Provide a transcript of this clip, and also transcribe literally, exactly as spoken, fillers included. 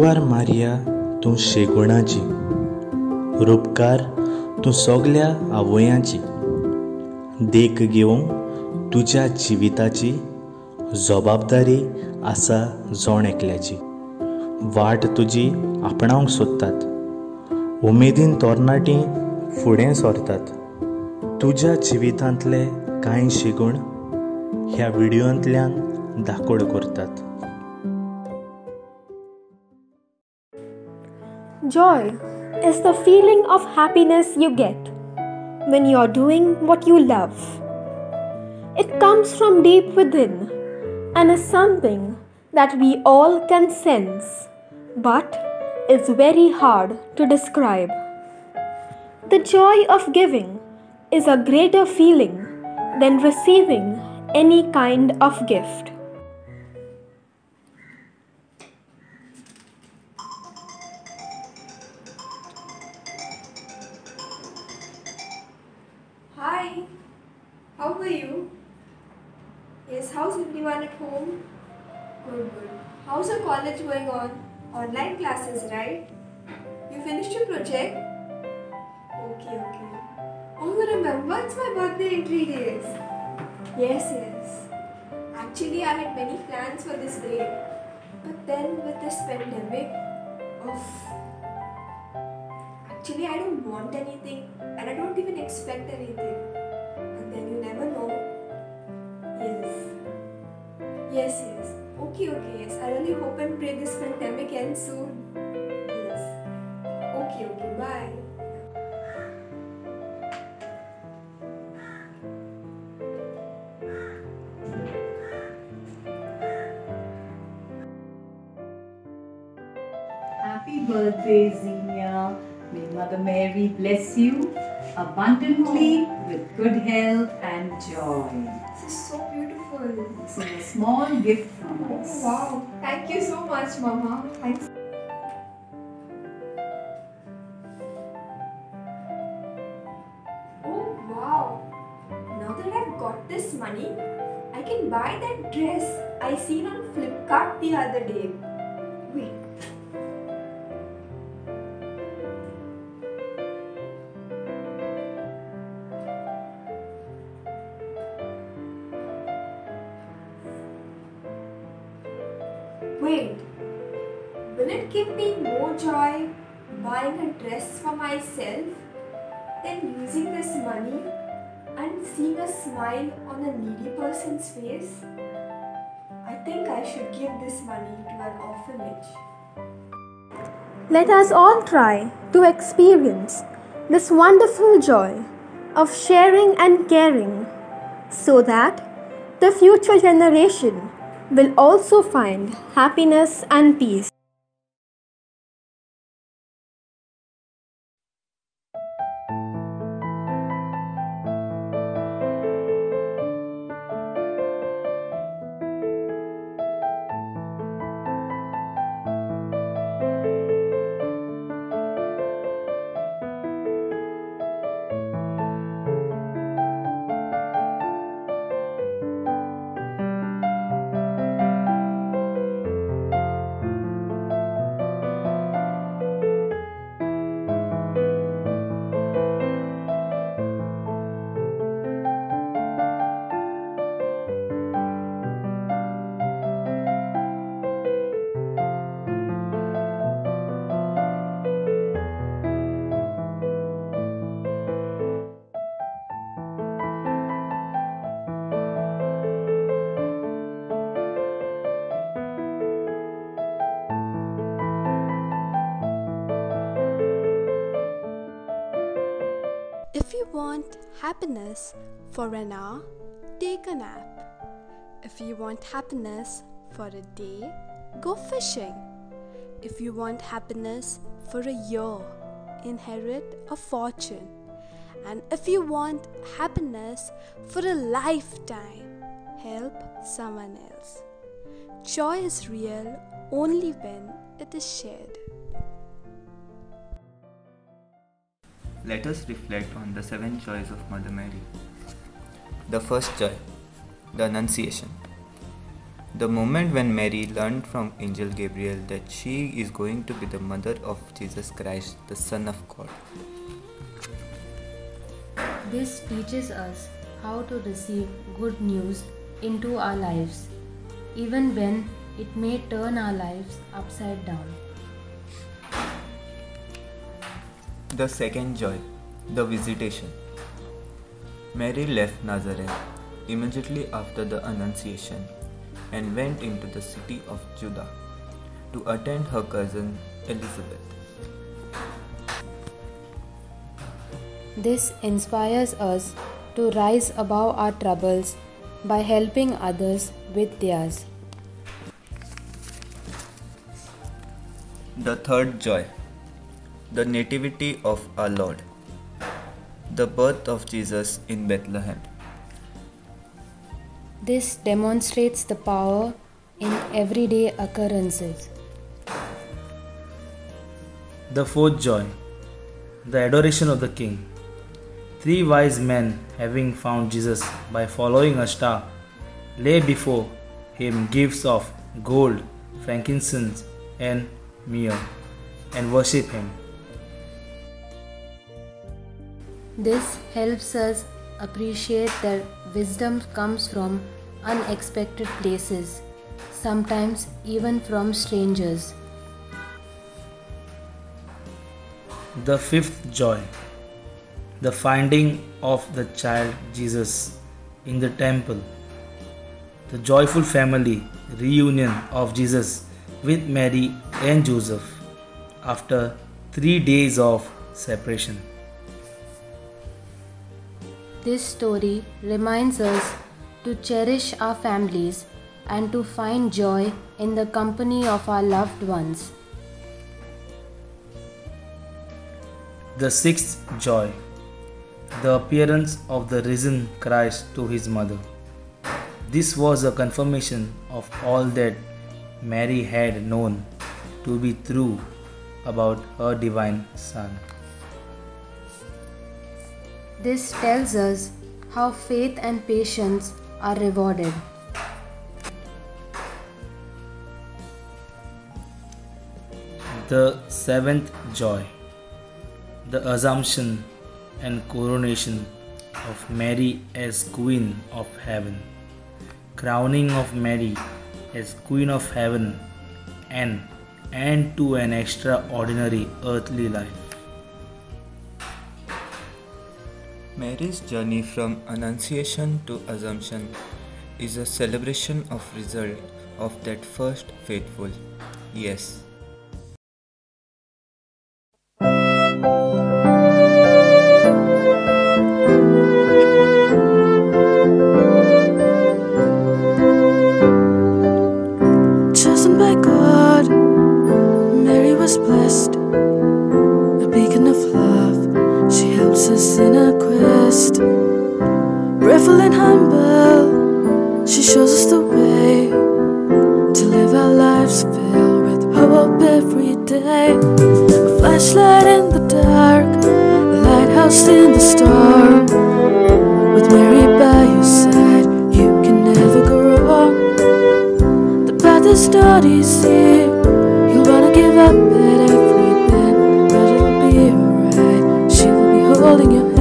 मुखार मारिया तूं शेगुणाची, रूपकार तूं सगळ्या आवयांची, देख घेवंक तुज्या जिविताची जबाबदारी आसा जण एकल्याची। वाट तुजी आपणावंक सोदतात, उमेदीन तरणाटीं फुडें सरतात। तुज्या जिवितांतले कांय शिगूण ह्या व्हिडियोंतल्यान दाखोड करतात। Joy is the feeling of happiness you get when you are doing what you love. It comes from deep within and is something that we all can sense, but is very hard to describe. The joy of giving is a greater feeling than receiving any kind of gift. Hi, how are you? Yes, how's everyone at home? Good, good. How's your college going on? Online classes, right? You finished your project? Okay, okay. Oh, remember, it's my birthday in three days. Yes, yes. Actually, I had many plans for this day. But then, with this pandemic, oof. Actually, I don't want anything and I don't even expect anything. And then you never know. Yes. Yes, yes. Okay, okay, yes. I really hope and pray this pandemic ends soon. Yes. Okay, okay, bye. Happy birthday, Zinia. May Mother Mary bless you abundantly with good health and joy. This is so beautiful. This is a small gift from us. Oh, wow. Thank you so much, Mama. Thanks. Oh, wow. Now that I've got this money, I can buy that dress I seen on Flipkart the other day. Wait. Wait, will it give me more joy buying a dress for myself than using this money and seeing a smile on a needy person's face? I think I should give this money to an orphanage. Let us all try to experience this wonderful joy of sharing and caring so that the future generation will also find happiness and peace. If you want happiness for an hour, take a nap. If you want happiness for a day, go fishing. If you want happiness for a year, inherit a fortune. And if you want happiness for a lifetime, help someone else. Joy is real only when it is shared. Let us reflect on the seven joys of Mother Mary. The first joy, the Annunciation. The moment when Mary learned from Angel Gabriel that she is going to be the mother of Jesus Christ, the Son of God. This teaches us how to receive good news into our lives, even when it may turn our lives upside down. The second joy, the visitation. Mary left Nazareth immediately after the Annunciation and went into the city of Judah to attend her cousin Elizabeth. This inspires us to rise above our troubles by helping others with theirs. The third joy, the nativity of our Lord, the birth of Jesus in Bethlehem. This demonstrates the power in everyday occurrences. The fourth joy, the adoration of the King. Three wise men, having found Jesus by following a star, lay before him gifts of gold, frankincense, and myrrh, and worship him. This helps us appreciate that wisdom comes from unexpected places, sometimes even from strangers. The fifth joy, the finding of the child Jesus in the temple. The joyful family reunion of Jesus with Mary and Joseph after three days of separation. This story reminds us to cherish our families and to find joy in the company of our loved ones. The sixth joy, the appearance of the risen Christ to his mother. This was a confirmation of all that Mary had known to be true about her divine Son. This tells us how faith and patience are rewarded. The seventh joy, the assumption and coronation of Mary as Queen of Heaven. Crowning of Mary as Queen of Heaven and end to an extraordinary earthly life. Mary's journey from Annunciation to Assumption is a celebration of result of that first faithful yes. Chosen by God, Mary was blessed, a beacon of love, she helps us in our quest. Prayerful and humble, she shows us the way to live our lives filled with hope every day. A flashlight in the dark, a lighthouse in the storm. With Mary by your side, you can never go wrong. The path is not easy, you'll wanna give up at every bend, but it'll be alright. She will be holding your hand.